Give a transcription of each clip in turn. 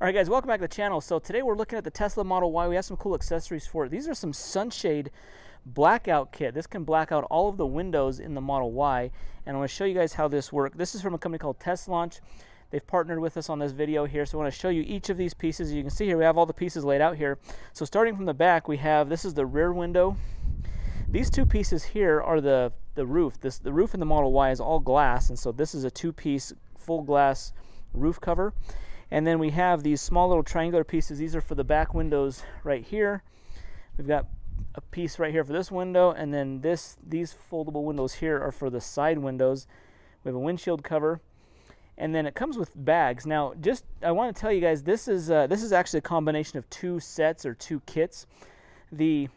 All right, guys, welcome back to the channel. So today we're looking at the Tesla Model Y. We have some cool accessories for it. These are some sunshade blackout kit. This can black out all of the windows in the Model Y, and I want to show you guys how this works. This is from a company called Teslaunch. They've partnered with us on this video here, so I want to show you each of these pieces. You can see here we have all the pieces laid out here. So starting from the back, we have, this is the rear window. These two pieces here are the roof. The roof in the Model Y is all glass, and so this is a two-piece full glass roof cover. And then we have these small little triangular pieces. These are for the back windows right here. We've got a piece right here for this window, and then these foldable windows here are for the side windows. We have a windshield cover, and then it comes with bags. Now, just I want to tell you guys, this is actually a combination of two sets or two kits. The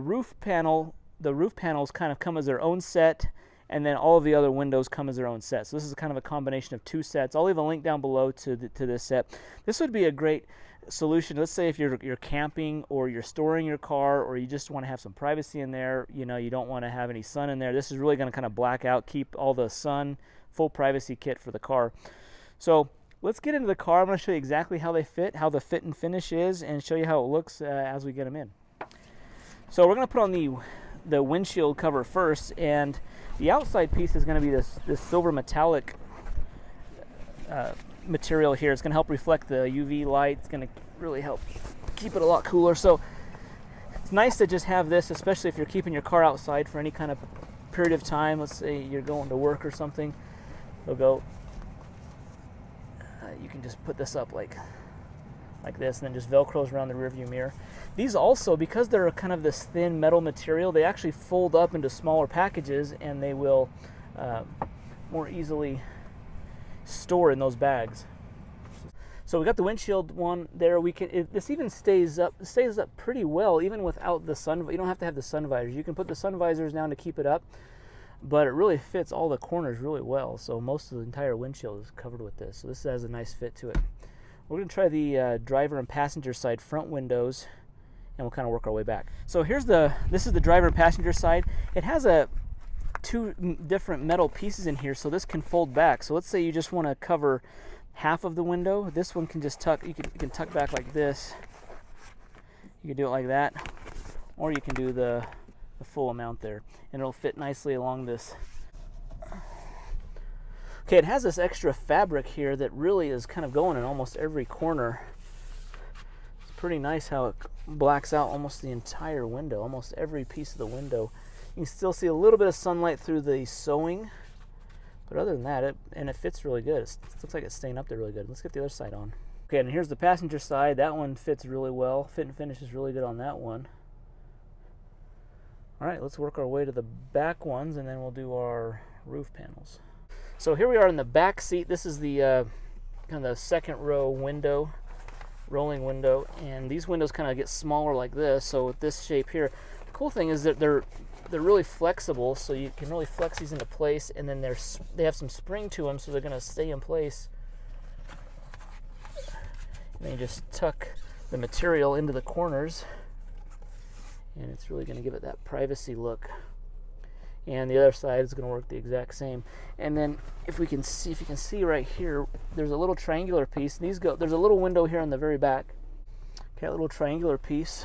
roof panels kind of come as their own set, and then all of the other windows come as their own set. So this is kind of a combination of two sets. I'll leave a link down below to this set. This would be a great solution. Let's say if you're camping, or you're storing your car, or you just want to have some privacy in there. You know, you don't want to have any sun in there. This is really going to kind of black out, keep all the sun, full privacy kit for the car. So let's get into the car. I'm going to show you exactly how they fit, how the fit and finish is, and show you how it looks as we get them in. So we're going to put on the windshield cover first, and the outside piece is going to be this silver metallic material here. It's going to help reflect the UV light. It's going to really help keep it a lot cooler. So it's nice to just have this, especially if you're keeping your car outside for any kind of period of time. Let's say you're going to work or something. It'll go. You can just put this up like this, and then just velcros around the rearview mirror. These also, because they're kind of this thin metal material, they actually fold up into smaller packages, and they will more easily store in those bags. So we got the windshield one there. We can this even stays up pretty well even without the sun. You don't have to have the sun visors. You can put the sun visors down to keep it up, but it really fits all the corners really well. So most of the entire windshield is covered with this. So this has a nice fit to it. We're going to try the driver and passenger side front windows, and we'll kind of work our way back. So here's this is the driver and passenger side. It has two different metal pieces in here, so this can fold back. So let's say you just want to cover half of the window. This one can just tuck. You can tuck back like this. You can do it like that, or you can do the full amount there, and it'll fit nicely along this. Okay, it has this extra fabric here that really is kind of going in almost every corner. It's pretty nice how it blacks out almost the entire window, almost every piece of the window. You can still see a little bit of sunlight through the sewing, but other than that, it fits really good. It looks like it's staying up there really good. Let's get the other side on. Okay, and here's the passenger side. That one fits really well. Fit and finish is really good on that one. All right, let's work our way to the back ones, and then we'll do our roof panels. So here we are in the back seat. This is the kind of the second row window, rolling window, and these windows kind of get smaller like this. So with this shape here, the cool thing is that they're really flexible, so you can really flex these into place, and then they have some spring to them, so they're going to stay in place. And then you just tuck the material into the corners, and it's really going to give it that privacy look. And the other side is going to work the exact same. And then if you can see right here, there's a little triangular piece. There's a little window here on the very back. Okay, a little triangular piece.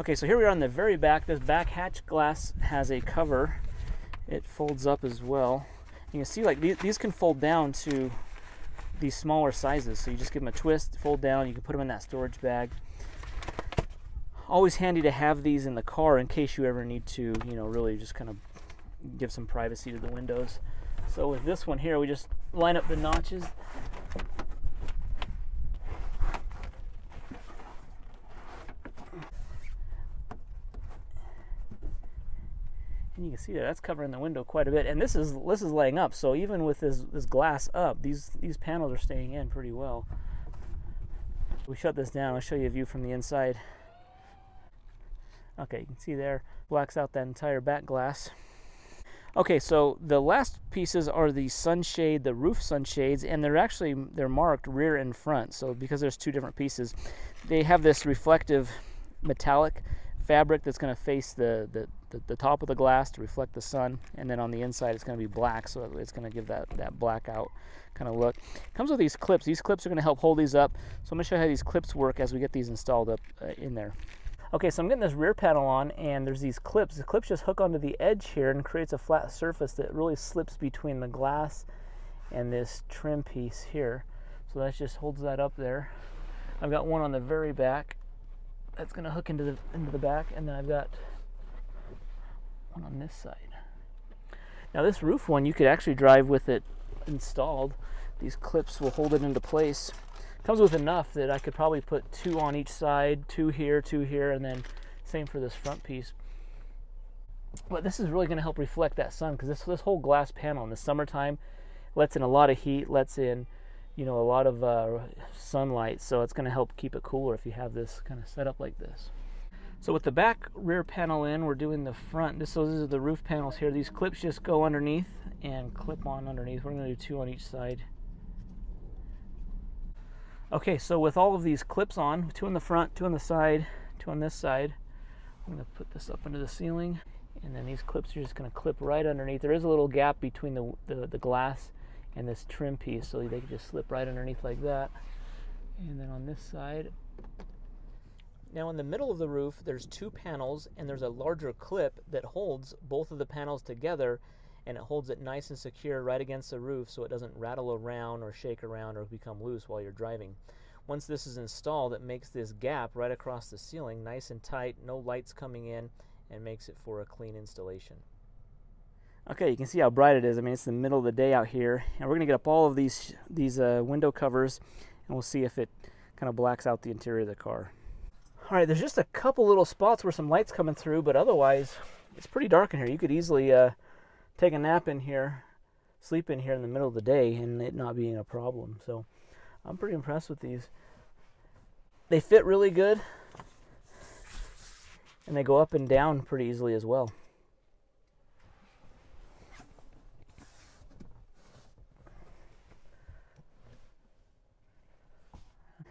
Okay, so here we are on the very back. This back hatch glass has a cover. It folds up as well. You can see like these can fold down to these smaller sizes. So you just give them a twist, fold down. You can put them in that storage bag. Always handy to have these in the car in case you ever need to, you know, really just kind of give some privacy to the windows. So with this one here, we just line up the notches. And you can see that's covering the window quite a bit. And this is laying up, so even with this glass up, these panels are staying in pretty well. We shut this down. I'll show you a view from the inside. Okay, you can see there, blacks out that entire back glass. Okay, so the last pieces are the sunshade, the roof sunshades, and they're marked rear and front. So because there's two different pieces, they have this reflective metallic fabric that's going to face the top of the glass to reflect the sun, and then on the inside it's going to be black, so it's going to give that blackout kind of look. Comes with these clips. These clips are going to help hold these up, so I'm going to show you how these clips work as we get these installed up in there. Okay, so I'm getting this rear panel on, and there's these clips. The clips just hook onto the edge here and creates a flat surface that really slips between the glass and this trim piece here. So that just holds that up there. I've got one on the very back that's going to hook into the back, and then I've got one on this side. Now this roof one, you could actually drive with it installed. These clips will hold it into place. Comes with enough that I could probably put two on each side, two here, and then same for this front piece. But this is really going to help reflect that sun, because this whole glass panel in the summertime lets in a lot of heat, lets in, you know, a lot of sunlight, so it's going to help keep it cooler if you have this kind of set up like this. So with the back rear panel in, we're doing the front. So these are the roof panels here. These clips just go underneath and clip on underneath. We're going to do two on each side. Okay, so with all of these clips on, two on the front, two on the side, two on this side, I'm going to put this up into the ceiling, and then these clips are just going to clip right underneath. There is a little gap between the glass and this trim piece, so they can just slip right underneath like that. And then on this side, now in the middle of the roof, there's two panels, and there's a larger clip that holds both of the panels together, and it holds it nice and secure right against the roof so it doesn't rattle around or shake around or become loose while you're driving. Once this is installed, it makes this gap right across the ceiling nice and tight, no lights coming in, and makes it for a clean installation. Okay, you can see how bright it is. I mean, it's the middle of the day out here, and we're gonna get up all of these window covers, and we'll see if it kind of blacks out the interior of the car. All right, there's just a couple little spots where some light's coming through, but otherwise, it's pretty dark in here. You could easily take a nap in here, sleep in here in the middle of the day, and it not being a problem. So I'm pretty impressed with these. They fit really good, and they go up and down pretty easily as well.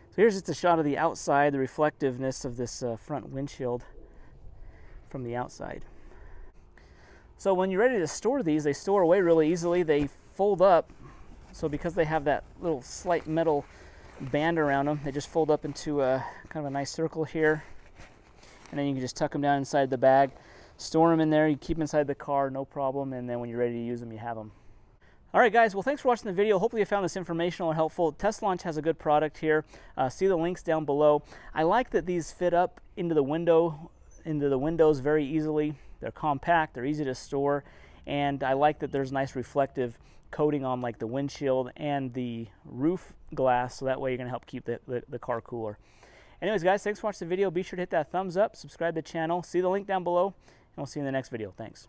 So here's just a shot of the outside, the reflectiveness of this front windshield from the outside. So when you're ready to store these, they store away really easily. They fold up, so because they have that little slight metal band around them, they just fold up into a kind of a nice circle here. And then you can just tuck them down inside the bag, store them in there, you keep them inside the car, no problem, and then when you're ready to use them, you have them. All right, guys, well, thanks for watching the video. Hopefully you found this informational and helpful. Teslaunch has a good product here. See the links down below. I like that these fit up into the windows very easily. They're compact, they're easy to store, and I like that there's nice reflective coating on like the windshield and the roof glass, so that way you're gonna help keep the car cooler. Anyways, guys, thanks for watching the video. Be sure to hit that thumbs up, subscribe to the channel, see the link down below, and we'll see you in the next video. Thanks.